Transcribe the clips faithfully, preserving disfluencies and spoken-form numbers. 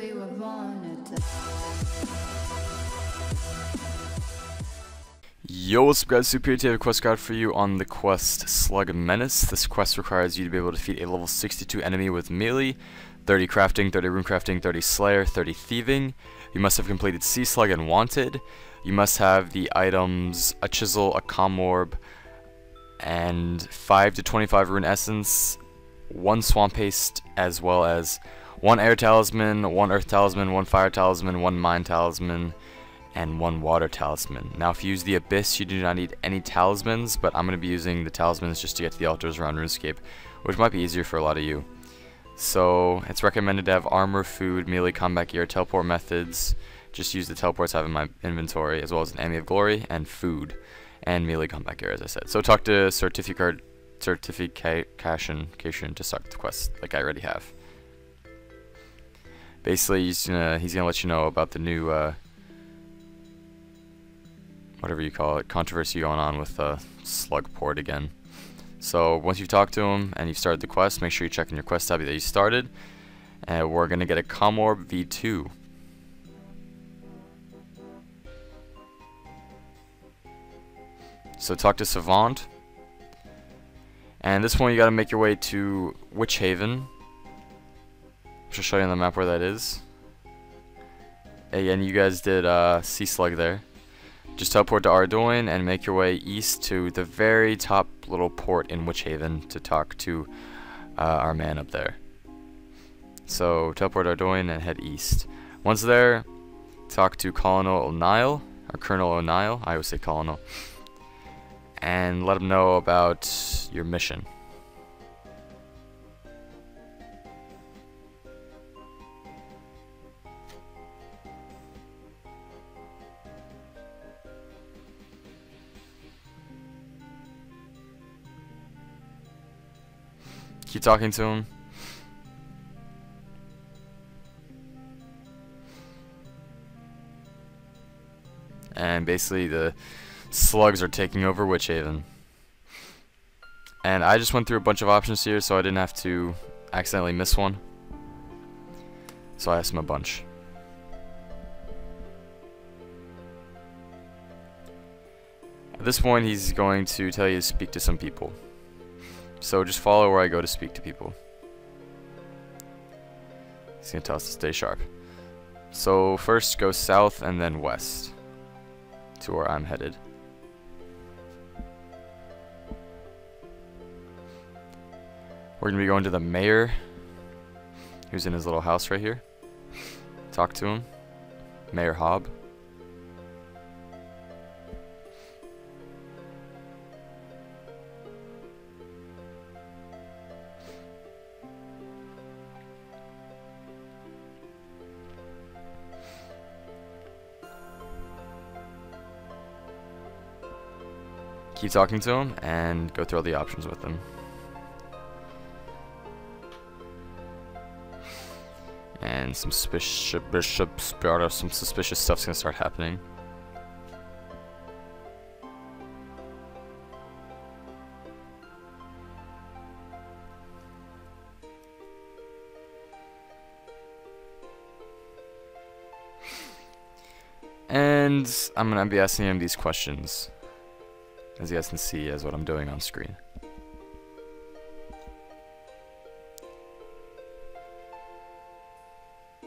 We were born to Yo, what's up guys, SoupRS here, I have a quest guide for you on the quest Slug Menace. This quest requires you to be able to defeat a level sixty-two enemy with melee, thirty crafting, thirty rune crafting, thirty slayer, thirty thieving. You must have completed Sea Slug and Wanted. You must have the items a Chisel, a Commorb, and five to twenty-five Rune Essence, one Swamp Paste, as well as one Air Talisman, one Earth Talisman, one Fire Talisman, one Mind Talisman, and one Water Talisman. Now if you use the Abyss, you do not need any talismans, but I'm going to be using the talismans just to get to the altars around RuneScape, which might be easier for a lot of you. So it's recommended to have armor, food, melee, combat gear, teleport methods. Just use the teleports I have in my inventory, as well as an Amulet of Glory, and food, and melee combat gear, as I said. So talk to Sir Tiffy Cashien to start the quest, like I already have. Basically, he's gonna, he's gonna let you know about the new... Uh, whatever you call it, controversy going on with uh, Slugport again. So once you've talked to him and you've started the quest, make sure you check in your quest tab that you started, and we're going to get a Commorb V two. So talk to Savant, and this one you got to make your way to Witchaven, which I'll show you on the map where that is. Again, you guys did uh, Sea Slug there. Just teleport to Ardougne and make your way east to the very top little port in Witchhaven to talk to uh, our man up there. So teleport to Ardougne and head east. Once there, talk to Colonel O'Niall, or Colonel O'Niall, I always say Colonel, and let him know about your mission. Keep talking to him. And basically the slugs are taking over Witchhaven. And I just went through a bunch of options here so I didn't have to accidentally miss one. So I asked him a bunch. At this point he's going to tell you to speak to some people. So just follow where I go to speak to people. He's going to tell us to stay sharp. So first go south and then west to where I'm headed. We're going to be going to the mayor, who's in his little house right here. Talk to him. Mayor Hobb. Keep talking to him and go through all the options with him. And some suspicious, some suspicious stuff's gonna start happening. And I'm gonna be asking him these questions, as you guys can see, is what I'm doing on screen.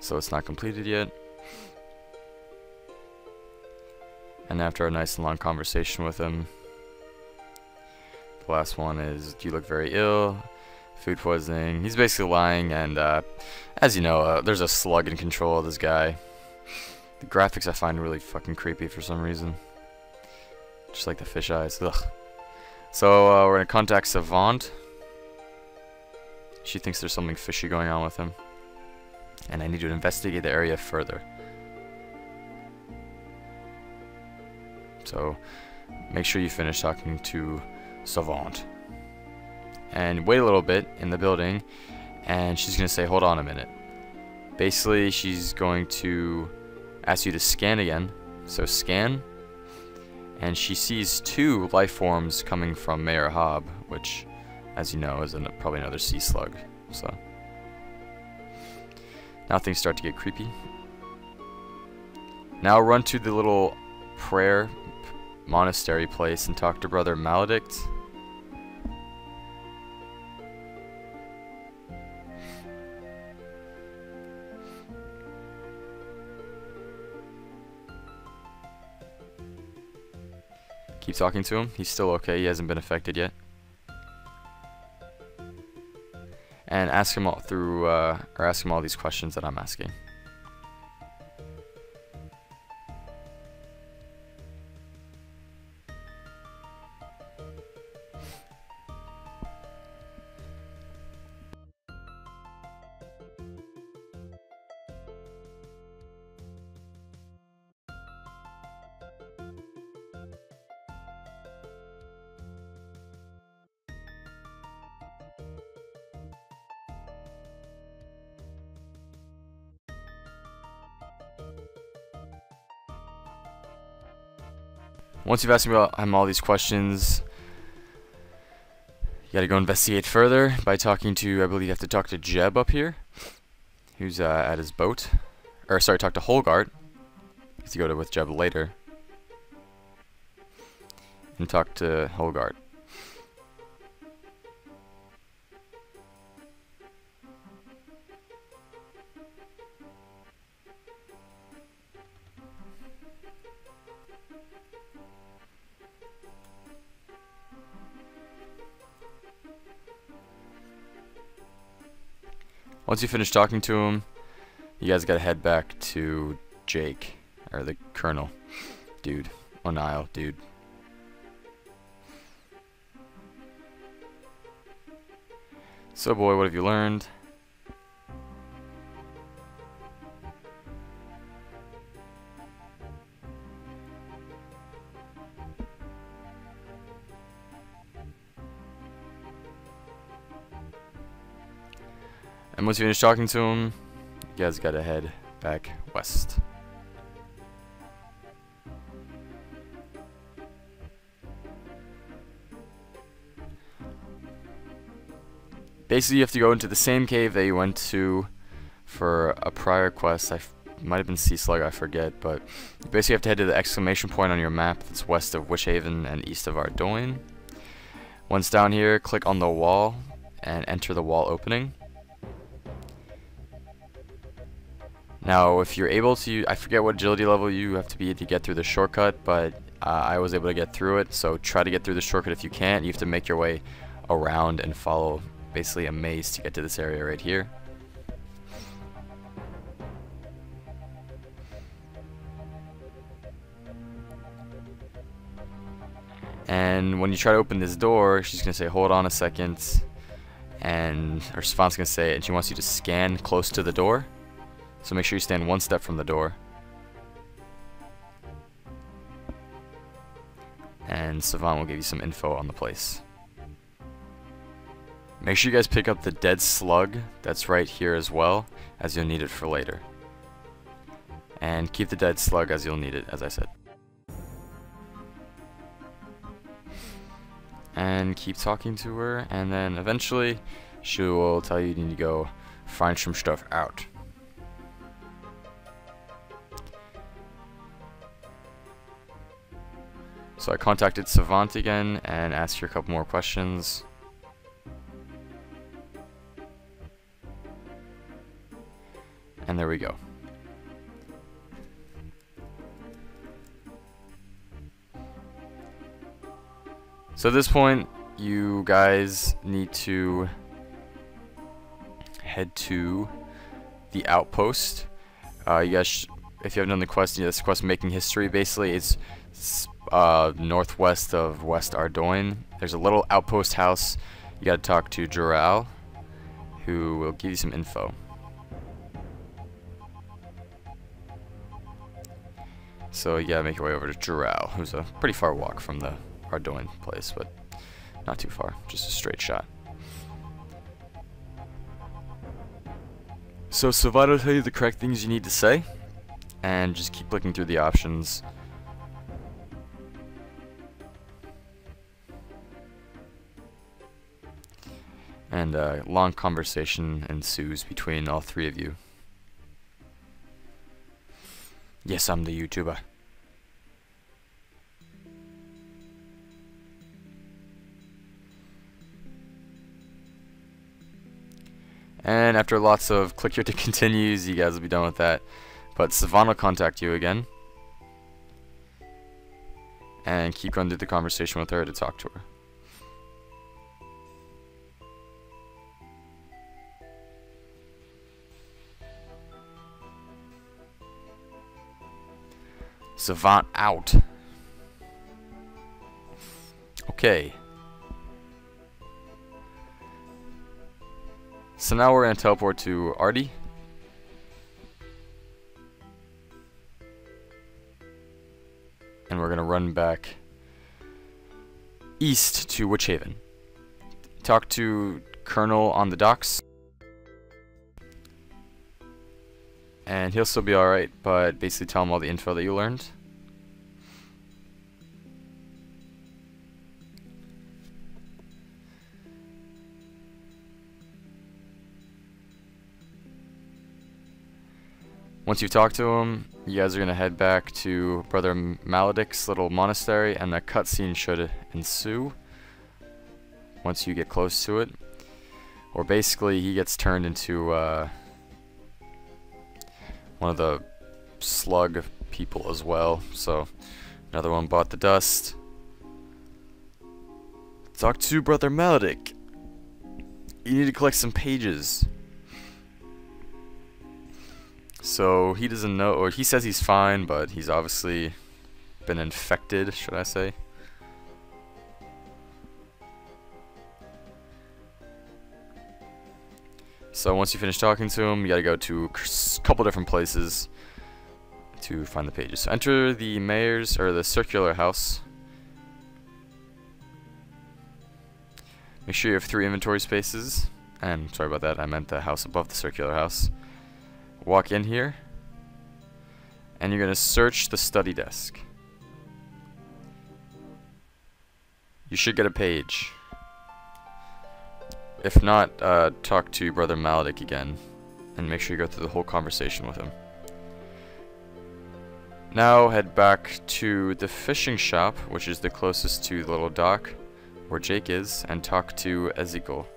So it's not completed yet. And after a nice and long conversation with him, the last one is, "Do you look very ill? Food poisoning." He's basically lying, and uh, as you know, uh, there's a slug in control of this guy. The graphics I find really fucking creepy for some reason. Just like the fish eyes. Ugh. So uh, we're going to contact Savant. She thinks there's something fishy going on with him, and I need to investigate the area further. So make sure you finish talking to Savant. And wait a little bit in the building, and she's going to say, "Hold on a minute." Basically, she's going to ask you to scan again. So scan. And she sees two life forms coming from Mayor Hobb, which, as you know, is an, probably another sea slug. So, Now things start to get creepy. Now run to the little prayer monastery place and talk to Brother Maledict. Keep talking to him. He's still okay. He hasn't been affected yet. And ask him all through, uh, or ask him all these questions that I'm asking. Once you've asked me about him all these questions, you gotta go investigate further by talking to, I believe you have to talk to Jeb up here, who's uh, at his boat. Or sorry, talk to Holgard, because you go to with Jeb later. And talk to Holgard. Once you finish talking to him, you guys gotta head back to Jake, or the Colonel, dude, O'Niall, dude. So boy, what have you learned? And once you finish talking to him, you guys gotta head back west. Basically, you have to go into the same cave that you went to for a prior quest. I f might have been Sea Slug, I forget, but you basically have to head to the exclamation point on your map that's west of Witchaven and east of Ardougne. Once down here, click on the wall and enter the wall opening. Now, if you're able to, I forget what agility level you have to be to get through the shortcut, but uh, I was able to get through it, so try to get through the shortcut if you can't. You have to make your way around and follow basically a maze to get to this area right here. And when you try to open this door, she's going to say, hold on a second, and her Savant's going to say, and she wants you to scan close to the door. So make sure you stand one step from the door. And Savant will give you some info on the place. Make sure you guys pick up the dead slug that's right here as well, as you'll need it for later. And keep the dead slug as you'll need it, as I said. And keep talking to her, and then eventually she will tell you you need to go find some stuff out. So I contacted Savant again and asked her a couple more questions. And there we go. So at this point, you guys need to head to the outpost. Uh, you guys, sh if you haven't done the quest, yeah, this quest, Making History, basically, it's... it's Uh, northwest of West Ardougne. There's a little outpost house. You gotta talk to Jorral, who will give you some info. So you gotta make your way over to Jorral, who's a pretty far walk from the Ardougne place, but not too far, just a straight shot. So Savant will tell you the correct things you need to say, and just keep looking through the options. And a long conversation ensues between all three of you. Yes, I'm the YouTuber. And after lots of click here to continues, you guys will be done with that. But Savant will contact you again. And keep going through the conversation with her to talk to her. Savant out. Okay. So now we're going to teleport to Artie. And we're going to run back east to Witchaven. Talk to Colonel on the docks. And he'll still be alright, but basically tell him all the info that you learned. Once you've talked to him, you guys are going to head back to Brother Maledict's little monastery, and the cutscene should ensue once you get close to it. Or basically, he gets turned into uh, one of the slug people as well. So, another one bought the dust. Talk to Brother Maledict. You need to collect some pages. So he doesn't know, or he says he's fine, but he's obviously been infected, should I say. So once you finish talking to him, you gotta go to a couple different places to find the pages. So enter the mayor's, or the circular house. Make sure you have three inventory spaces. And sorry about that, I meant the house above the circular house. Walk in here, and you're going to search the study desk. You should get a page. If not, uh, talk to Brother Maledict again, and make sure you go through the whole conversation with him. Now head back to the fishing shop, which is the closest to the little dock where Jake is, and talk to Ezekiel.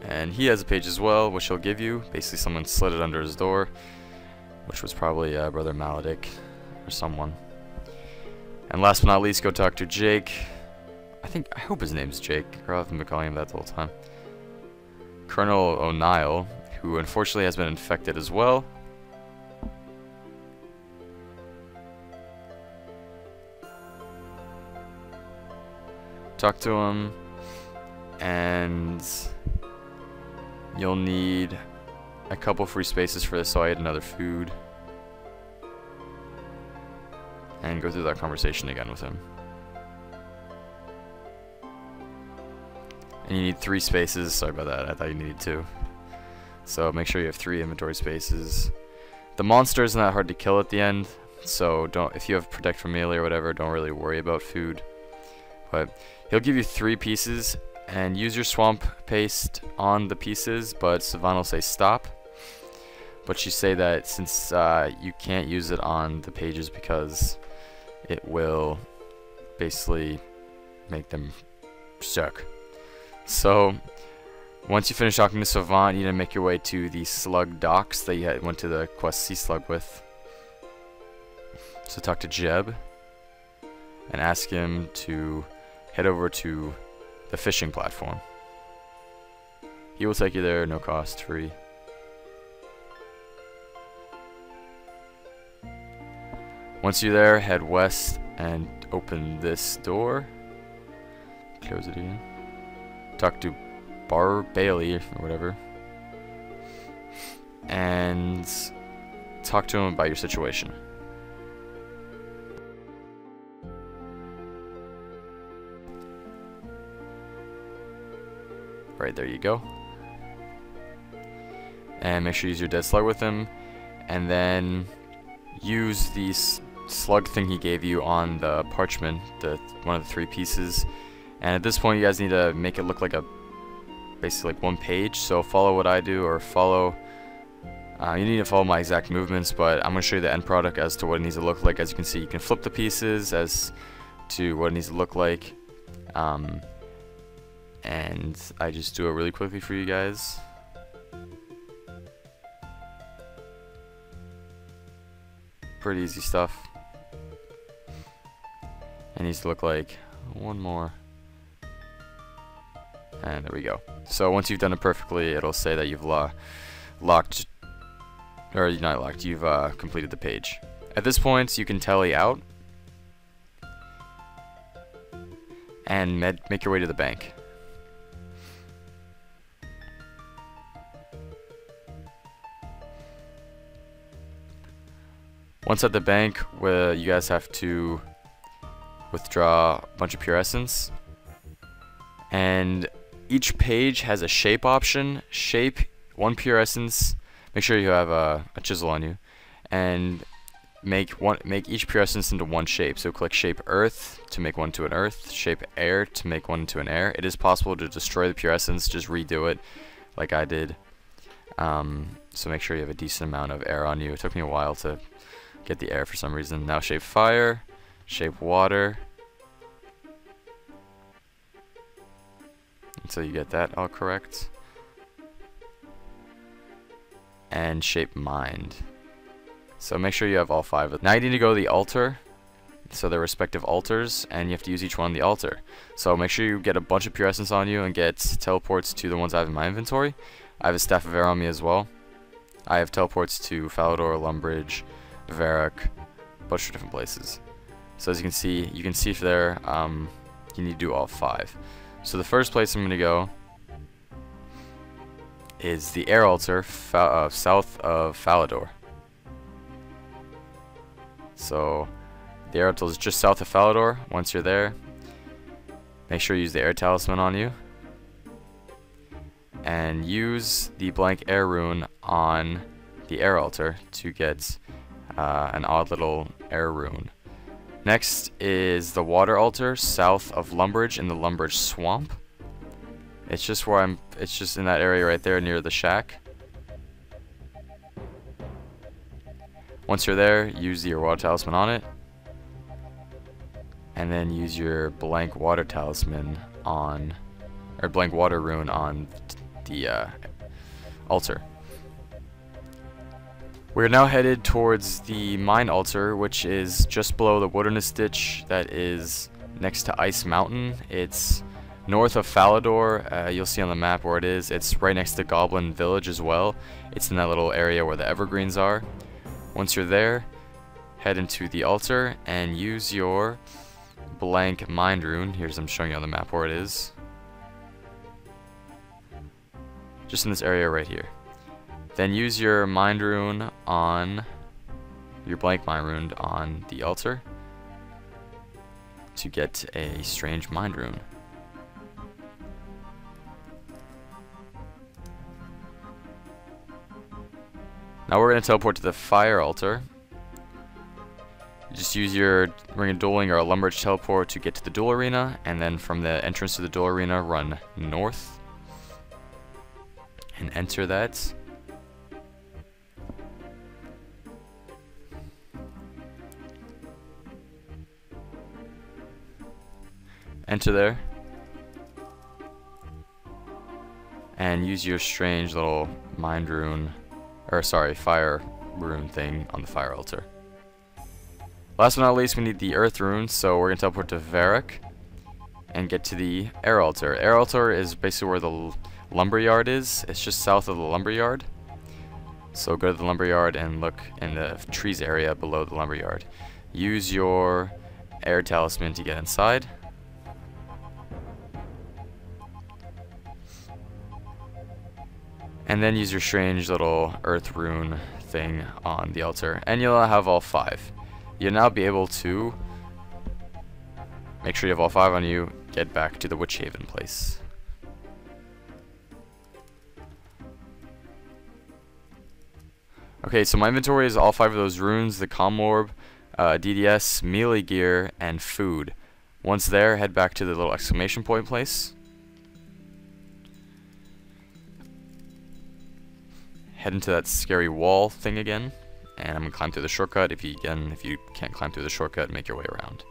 And he has a page as well, which he'll give you. Basically, someone slid it under his door, which was probably uh, Brother Maledict or someone. And last but not least, go talk to Jake. I think, I hope his name's Jake, or I've been calling him that the whole time. Colonel O'Niall, who unfortunately has been infected as well. Talk to him, and you'll need a couple free spaces for this, so I had another food. And go through that conversation again with him. And you need three spaces. Sorry about that, I thought you needed two. So make sure you have three inventory spaces. The monster isn't that hard to kill at the end, so don't, if you have Protect from Melee or whatever, don't really worry about food. But he'll give you three pieces. And use your swamp paste on the pieces, but Savant will say stop. But she say that since uh, you can't use it on the pages because it will basically make them suck. So once you finish talking to Savant, you need to make your way to the slug docks that you went to the quest Sea Slug with. So talk to Jeb and ask him to head over to the fishing platform. He will take you there, no cost, free. Once you're there, head west and open this door. Close it again. Talk to Bar Bailey or whatever. And talk to him about your situation. Right, there you go. And make sure you use your dead slug with him. And then use these slug thing he gave you on the parchment, the one of the three pieces. And at this point you guys need to make it look like a basically like one page, so follow what I do, or follow uh, you need to follow my exact movements, but I'm going to show you the end product as to what it needs to look like. As you can see, you can flip the pieces as to what it needs to look like, um, and I just do it really quickly for you guys. Pretty easy stuff. It needs to look like one more. And there we go. So once you've done it perfectly, it'll say that you've lo locked, or you're not locked, you've uh, completed the page. At this point, you can tally out and med make your way to the bank. Once at the bank, where you guys have to withdraw a bunch of pure essence, and each page has a shape option. Shape one pure essence. Make sure you have a, a chisel on you, and make one. Make each pure essence into one shape. So click shape earth to make one to an earth. Shape air to make one to an air. It is possible to destroy the pure essence. Just redo it, like I did. Um, so make sure you have a decent amount of air on you. It took me a while to get the air for some reason. Now shape fire. Shape water. Until you get that all correct. And shape mind. So make sure you have all five of them. Now you need to go to the altar. So their respective altars, and you have to use each one on the altar. So make sure you get a bunch of pure essence on you and get teleports to the ones I have in my inventory. I have a staff of air on me as well. I have teleports to Falador, Lumbridge, Varric, a bunch of different places. So as you can see, you can see there, um, you need to do all five. So the first place I'm going to go is the air altar uh, south of Falador. So the air altar is just south of Falador. Once you're there, make sure you use the air talisman on you. And use the blank air rune on the air altar to get uh, an odd little air rune. Next is the water altar south of Lumbridge in the Lumbridge swamp. It's just where I'm it's just in that area right there near the shack. Once you're there, use your water talisman on it. And then use your blank water talisman on or blank water rune on the uh, altar. We're now headed towards the mine altar, which is just below the wilderness ditch that is next to Ice Mountain. It's north of Falador. Uh, you'll see on the map where it is. It's right next to Goblin Village as well. It's in that little area where the evergreens are. Once you're there, head into the altar and use your blank mind rune. Here's I'm showing you on the map where it is. Just in this area right here. Then use your mind rune on your blank mind rune on the altar to get a strange mind rune. Now we're going to teleport to the fire altar. Just use your ring of dueling or a Lumbridge teleport to get to the duel arena, and then from the entrance to the duel arena run north and enter that. Enter there and use your strange little mind rune, or sorry, fire rune thing on the fire altar. Last but not least, we need the earth rune, so we're going to teleport to Varric and get to the air altar. Air altar is basically where the lumberyard is. It's just south of the lumberyard. So go to the lumberyard and look in the trees area below the lumberyard. Use your air talisman to get inside. And then use your strange little earth rune thing on the altar. And you'll have all five. You'll now be able to make sure you have all five on you. Get back to the Witchaven place. Okay, so my inventory is all five of those runes. The Commorb, uh, D D S, melee gear, and food. Once there, head back to the little exclamation point place. Head into that scary wall thing again, and I'm gonna climb through the shortcut. If you again, if you can't climb through the shortcut, make your way around.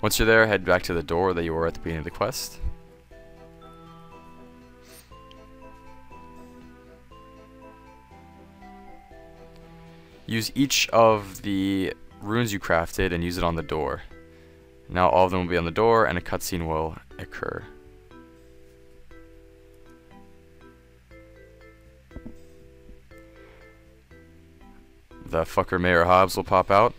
Once you're there, head back to the door that you were at the beginning of the quest. Use each of the runes you crafted and use it on the door. Now all of them will be on the door and a cutscene will occur. The fucker Mayor Hobbs will pop out.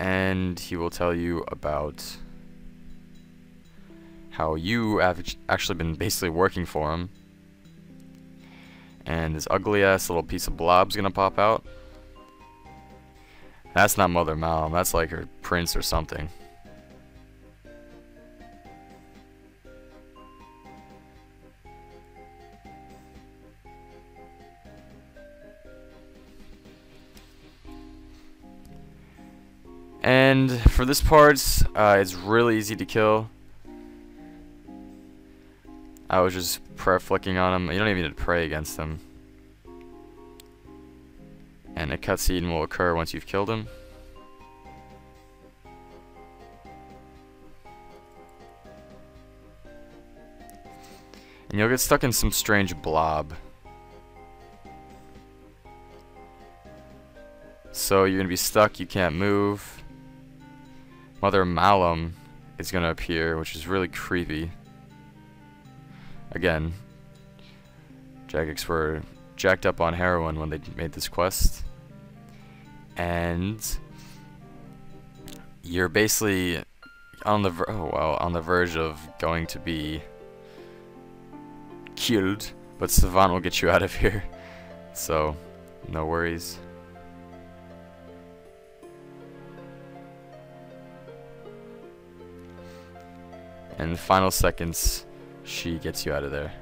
And he will tell you about how you have actually been basically working for him. And this ugly ass little piece of blob's gonna pop out. That's not Mother Malum, that's like her prince or something. And for this part, uh, it's really easy to kill. I was just prayer flicking on him. You don't even need to pray against him. And a cutscene will occur once you've killed him. And you'll get stuck in some strange blob. So you're gonna be stuck, you can't move. Mother Malum is going to appear, which is really creepy. Again, Jagex were jacked up on heroin when they made this quest. And you're basically on the, oh, well, on the verge of going to be killed, but Savant will get you out of here. So, no worries. In the final seconds, she gets you out of there.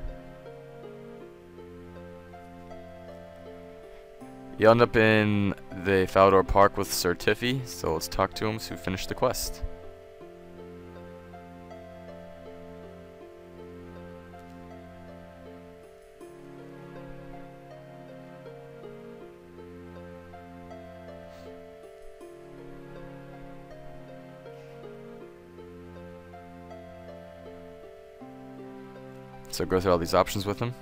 You end up in the Falador Park with Sir Tiffy, so let's talk to him to finish the quest. So go through all these options with him.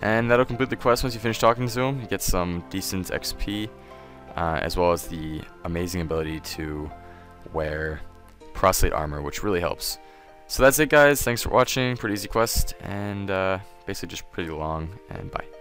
And that'll complete the quest once you finish talking to him. You get some decent X P, uh, as well as the amazing ability to wear Proselyte armor, which really helps. So that's it, guys. Thanks for watching. Pretty easy quest, and uh, basically just pretty long, and bye.